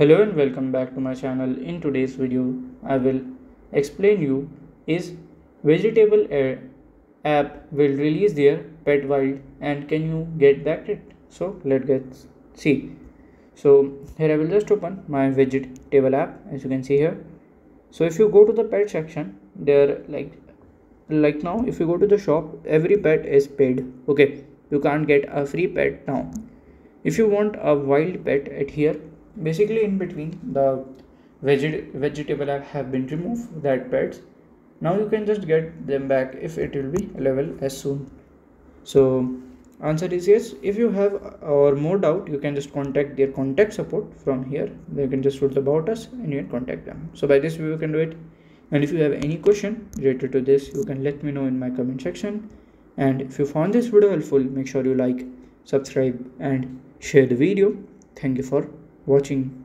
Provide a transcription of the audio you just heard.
Hello and welcome back to my channel. In today's video, I will explain you is vegetable app will release their pet wild and can you get back it. So let's get see. So here I will just open my vegetable app, as you can see here. So if you go to the pet section, there like now if you go to the shop, every pet is paid. Okay, you can't get a free pet now. If you want a wild pet at here, basically in between the vegetable app have been removed that pets. Now you can just get them back if it will be available as soon. So answer is yes. If you have or more doubt, you can just contact their contact support from here. They can just put about us and you can contact them. So by this way you can do it. And if you have any question related to this, you can let me know in my comment section. And if you found this video helpful, make sure you like, subscribe and share the video. Thank you for watching.